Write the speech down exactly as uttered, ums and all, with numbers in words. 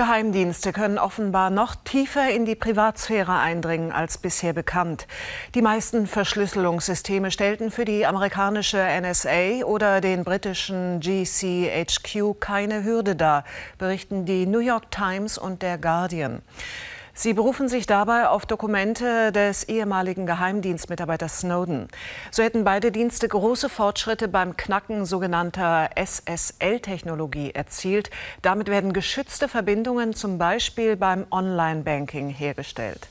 Geheimdienste können offenbar noch tiefer in die Privatsphäre eindringen als bisher bekannt. Die meisten Verschlüsselungssysteme stellten für die amerikanische N S A oder den britischen G C H Q keine Hürde dar, berichten die New York Times und der Guardian. Sie berufen sich dabei auf Dokumente des ehemaligen Geheimdienstmitarbeiters Snowden. So hätten beide Dienste große Fortschritte beim Knacken sogenannter S S L-Technologie erzielt. Damit werden geschützte Verbindungen zum Beispiel beim Online-Banking hergestellt.